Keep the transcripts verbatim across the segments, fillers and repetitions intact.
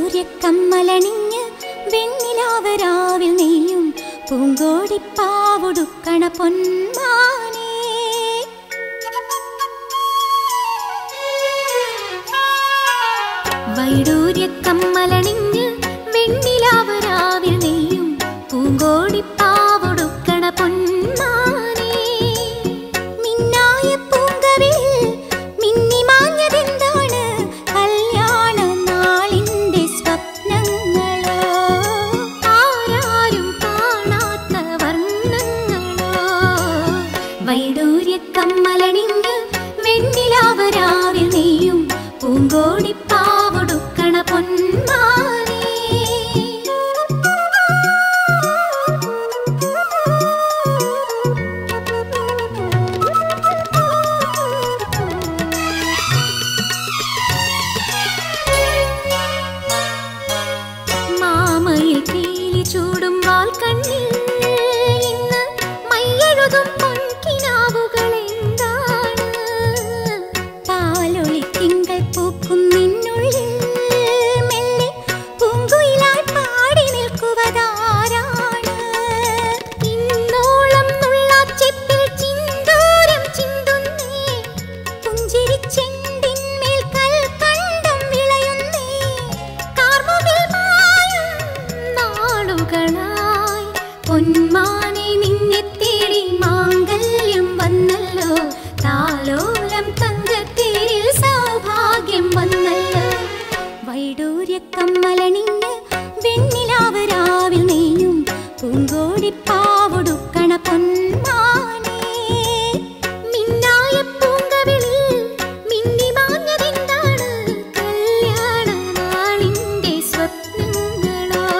സൂര്യക്കമ്മലണിഞ്ഞ് വെണ്ണിലാവരാവിൽ നെയ്യും പൂങ്കോടിപ്പാവുടുക്കണ പൊന്മാനേ. വൈഡൂര്യക്കമ്മലണിഞ്ഞ് വെണ്ണിലാവരാവിൽ നെയ്യും പൂങ്കോടിപ്പാവുടുക്കണ പൊന്മാനേ. മിന്നായ പൂങ്കവിൽ മിന്നിമാഞ്ഞതെന്താണ് കല്യാണ നാളിൻ്റെ സ്വപ്നങ്ങളോ, ആരാരും കാണാത്ത വർണ്ണങ്ങളോ. വൈഡൂര്യക്കമ്മലണിഞ്ഞ് വെണ്ണിലാവരാവിൽ നെയ്യും പൂങ്കോടിപ്പാവുടുക്കണ പൊന്മാനേ. മാമയിൽ തേലി ചൂടും വാൽക്കണ്ണിൽ ഇന്ന് മയ്യെഴുതും പൊൻകിനാവുകളെന്താണ്. പാലൊളി തിങ്കൾ പൂക്കും നിന്നുള്ളിൽ മെല്ലെ പൂങ്കുയിലായി പാടി നിൽക്കുവതാരാണ്. ഇന്നോളം നുള്ളാച്ചെപ്പിൽ ചിന്തൂരം ചിന്തുന്നേ, പുഞ്ചിരിച്ചെണ്ടിന്മേൽ കൽക്കണ്ടം വിളയുന്നേ. കാർമുകിൽ മായും നാളുകളായി പൊന്മാനെ നിന്നെ തേടി മാംഗല്യം വന്നല്ലോ, താലോലം തങ്കത്തേരിൽ സൗഭാഗ്യം വന്നല്ലോ. വൈഡൂര്യക്കമ്മലണിഞ്ഞ് വെണ്ണിലാവരാവിൽ നെയ്യും പൂങ്കോടിപ്പാവുടുക്കണ പൊന്മാനേ. മിന്നായ പൂങ്കവിളിൽ മിന്നിമാഞ്ഞതെന്താണ് കല്യാണ നാളിൻ്റെ സ്വപ്നങ്ങളോ,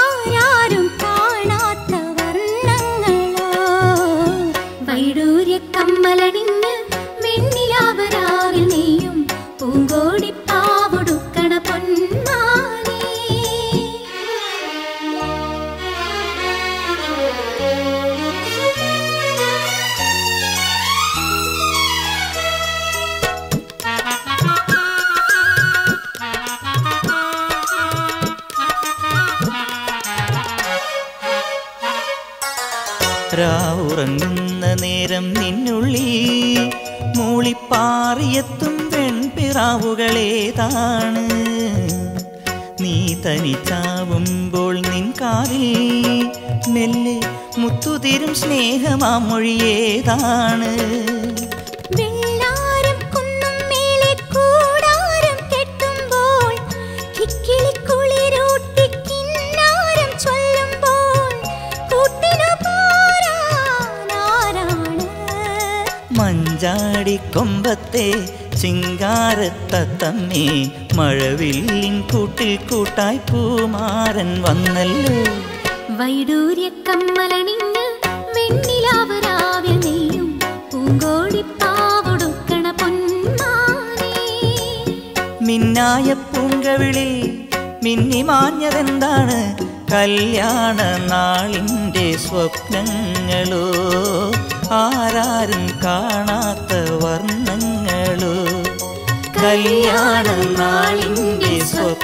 ആരാരും കാണാത്ത വർണ്ണങ്ങളോ. വൈഡൂര്യക്കമ്മലണിഞ്ഞ് വെണ്ണിലാവരാവിൽ നെയ്യും പൂങ്കോടിപ്പാവുടുക്കണ പൊന്മാനേ. രാവുറങ്ങുന്ന നേരം നിന്നുള്ളി മൂളിപ്പാറിയെത്തും പെൺപിറാവുകളേതാണ്. നീ തനിച്ചാവുമ്പോൾ നിൻ കാതിൽ മെല്ലെ മുത്തുതിരും സ്നേഹമാമൊഴിയേതാണ്. വെള്ളാരം കുന്നും മേലെ കൂടാരം കെട്ടുമ്പോൾ, കിക്കിളിക്കുളിരൂട്ടി കിന്നാരം ചൊല്ലുമ്പോൾ, കൂട്ടിനു പോരാനാരാണ്. മഞ്ചാടിക്കൊമ്പത്തെ ശിങ്കാരത്തത്തമ്മേ, മഴവില്ലിൻ കൂട്ടിൽ കൂട്ടായി പൂമാരൻ വന്നല്ലോ. വൈഡൂര്യക്കമ്മലണിഞ്ഞ് വെണ്ണിലാവരാവിൽ നെയ്യും പൂങ്കോടിപ്പാവുടുക്കണ പൊന്മാനേ. മിന്നായ പൂങ്കവിളിൽ മിന്നിമാഞ്ഞതെന്താണ് കല്യാണ നാളിൻ്റെ സ്വപ്നങ്ങളോ, ആരാരും കാണാത്ത വർണ്ണങ്ങളോ. കല്യാണ നാളിൻ്റെ സ്വപ്നം